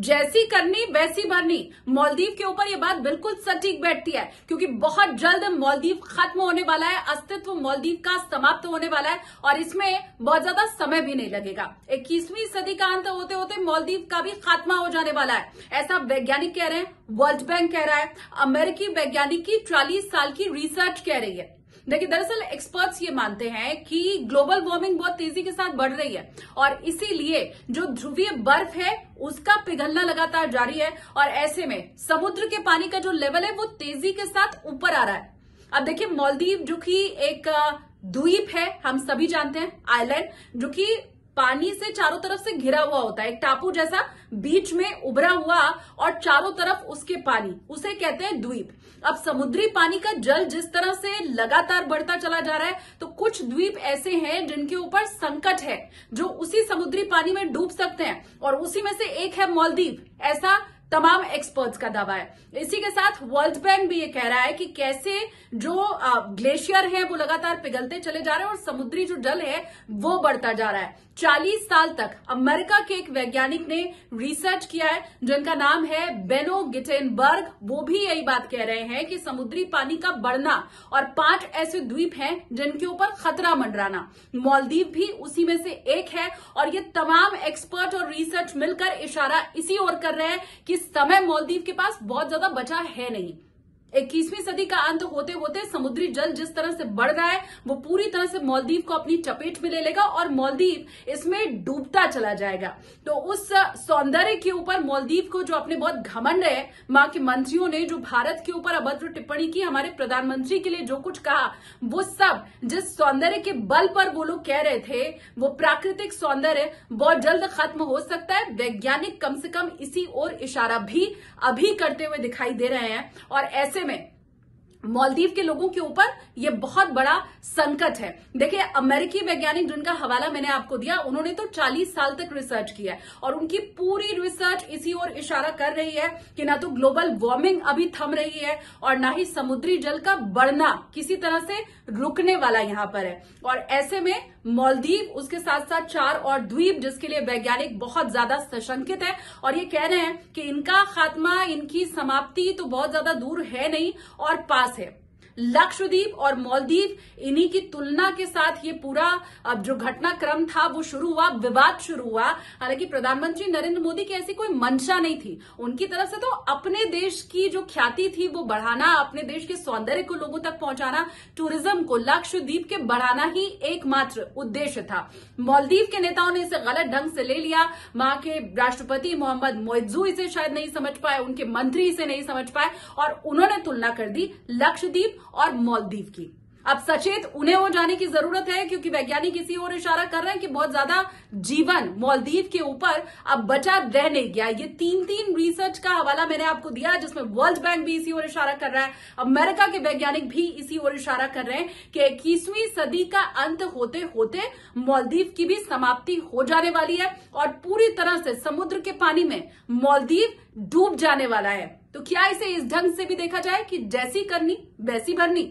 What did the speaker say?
जैसी करनी वैसी भरनी। मालदीव के ऊपर यह बात बिल्कुल सटीक बैठती है क्योंकि बहुत जल्द मालदीव खत्म होने वाला है, अस्तित्व मालदीव का समाप्त होने वाला है और इसमें बहुत ज्यादा समय भी नहीं लगेगा। 21वीं सदी का अंत होते होते मालदीव का भी खात्मा हो जाने वाला है, ऐसा वैज्ञानिक कह रहे हैं, वर्ल्ड बैंक कह रहा है, अमेरिकी वैज्ञानिक की 40 साल की रिसर्च कह रही है। देखिए, दरअसल एक्सपर्ट्स ये मानते हैं कि ग्लोबल वार्मिंग बहुत तेजी के साथ बढ़ रही है और इसीलिए जो ध्रुवीय बर्फ है उसका पिघलना लगातार जारी है और ऐसे में समुद्र के पानी का जो लेवल है वो तेजी के साथ ऊपर आ रहा है। अब देखिए, मालदीव जो कि एक द्वीप है, हम सभी जानते हैं, आइलैंड जो कि पानी से चारों तरफ से घिरा हुआ होता है, एक टापू जैसा बीच में उभरा हुआ और चारों तरफ उसके पानी, उसे कहते हैं द्वीप। अब समुद्री पानी का जल जिस तरह से लगातार बढ़ता चला जा रहा है तो कुछ द्वीप ऐसे हैं जिनके ऊपर संकट है, जो उसी समुद्री पानी में डूब सकते हैं और उसी में से एक है मालदीव, ऐसा तमाम एक्सपर्ट्स का दावा है। इसी के साथ वर्ल्ड बैंक भी ये कह रहा है कि कैसे जो ग्लेशियर है वो लगातार पिघलते चले जा रहे हैं और समुद्री जो जल है वो बढ़ता जा रहा है। 40 साल तक अमेरिका के एक वैज्ञानिक ने रिसर्च किया है जिनका नाम है बेनो गिटेनबर्ग, वो भी यही बात कह रहे हैं कि समुद्री पानी का बढ़ना और 5 ऐसे द्वीप हैं जिनके ऊपर खतरा मंडराना, मालदीव भी उसी में से एक है और ये तमाम एक्सपर्ट और रिसर्च मिलकर इशारा इसी ओर कर रहे हैं कि समय मालदीव के पास बहुत ज्यादा बचा है नहीं। 21वीं सदी का अंत होते होते समुद्री जल जिस तरह से बढ़ रहा है वो पूरी तरह से मालदीव को अपनी चपेट में ले लेगा और मालदीव इसमें डूबता चला जाएगा। तो उस सौंदर्य के ऊपर मालदीव को जो अपने बहुत घमंड है, मां के मंत्रियों ने जो भारत के ऊपर अभद्र टिप्पणी की, हमारे प्रधानमंत्री के लिए जो कुछ कहा, वो सब जिस सौंदर्य के बल पर वो लोग कह रहे थे, वो प्राकृतिक सौंदर्य बहुत जल्द खत्म हो सकता है। वैज्ञानिक कम से कम इसी ओर इशारा भी अभी करते हुए दिखाई दे रहे हैं और ऐसे में मालदीव के लोगों के ऊपर यह बहुत बड़ा संकट है। देखिए, अमेरिकी वैज्ञानिक जिनका हवाला मैंने आपको दिया, उन्होंने तो 40 साल तक रिसर्च किया है और उनकी पूरी रिसर्च इसी ओर इशारा कर रही है कि ना तो ग्लोबल वार्मिंग अभी थम रही है और ना ही समुद्री जल का बढ़ना किसी तरह से रुकने वाला यहां पर है और ऐसे में मालदीव, उसके साथ साथ 4 और द्वीप जिसके लिए वैज्ञानिक बहुत ज्यादा सशंकित है और ये कह रहे हैं कि इनका खात्मा, इनकी समाप्ति तो बहुत ज्यादा दूर है नहीं और पास है। लक्षद्वीप और मालदीव, इन्हीं की तुलना के साथ ये पूरा अब जो घटनाक्रम था वो शुरू हुआ, विवाद शुरू हुआ। हालांकि प्रधानमंत्री नरेंद्र मोदी की ऐसी कोई मंशा नहीं थी, उनकी तरफ से तो अपने देश की जो ख्याति थी वो बढ़ाना, अपने देश के सौंदर्य को लोगों तक पहुंचाना, टूरिज्म को लक्षद्वीप के बढ़ाना ही एकमात्र उद्देश्य था। मालदीव के नेताओं ने इसे गलत ढंग से ले लिया। वहां के राष्ट्रपति मोहम्मद मुइज्जू इसे शायद नहीं समझ पाए, उनके मंत्री इसे नहीं समझ पाए और उन्होंने तुलना कर दी लक्षद्वीप और मालदीव की। अब सचेत उन्हें हो जाने की जरूरत है क्योंकि वैज्ञानिक इसी ओर इशारा कर रहे हैं कि बहुत ज्यादा जीवन मालदीव के ऊपर अब बचा रह नहीं गया। ये 3 रिसर्च का हवाला मैंने आपको दिया जिसमें वर्ल्ड बैंक भी इसी ओर इशारा कर रहा है, अमेरिका के वैज्ञानिक भी इसी ओर इशारा कर रहे हैं कि 21वीं सदी का अंत होते होते मालदीव की भी समाप्ति हो जाने वाली है और पूरी तरह से समुद्र के पानी में मालदीव डूब जाने वाला है। तो क्या इसे इस ढंग से भी देखा जाए कि जैसी करनी वैसी भरनी।